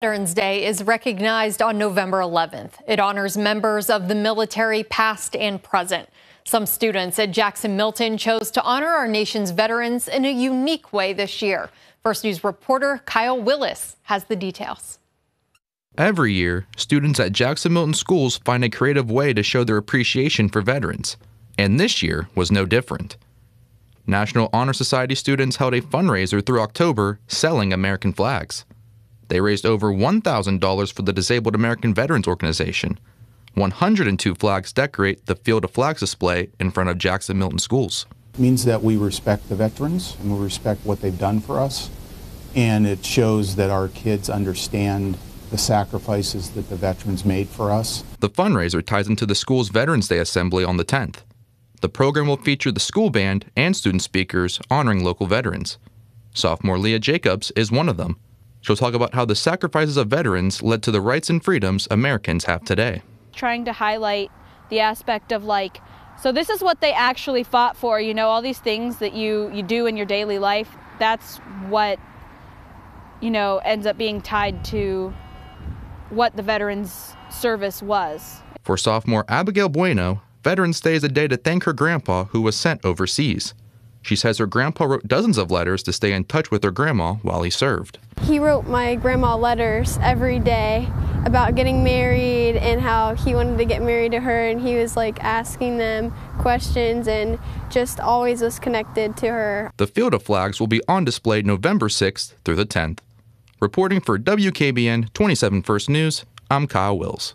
Veterans Day is recognized on November 11th. It honors members of the military, past and present. Some students at Jackson-Milton chose to honor our nation's veterans in a unique way this year. First News reporter Kyle Willis has the details. Every year, students at Jackson-Milton schools find a creative way to show their appreciation for veterans, and this year was no different. National Honor Society students held a fundraiser through October selling American flags. They raised over $1,000 for the Disabled American Veterans Organization. 102 flags decorate the Field of Flags display in front of Jackson-Milton schools. It means that we respect the veterans and we respect what they've done for us. And it shows that our kids understand the sacrifices that the veterans made for us. The fundraiser ties into the school's Veterans Day assembly on the 10th. The program will feature the school band and student speakers honoring local veterans. Sophomore Leah Jacobs is one of them. She'll talk about how the sacrifices of veterans led to the rights and freedoms Americans have today. Trying to highlight the aspect of, like, so this is what they actually fought for, you know, all these things that you do in your daily life, that's what, you know, ends up being tied to what the veterans' service was. For sophomore Abigail Bueno, Veterans Day is a day to thank her grandpa, who was sent overseas. She says her grandpa wrote dozens of letters to stay in touch with her grandma while he served. He wrote my grandma letters every day about getting married and how he wanted to get married to her, and he was like asking them questions and just always was connected to her. The Field of Flags will be on display November 6th through the 10th. Reporting for WKBN 27 First News, I'm Kyle Wills.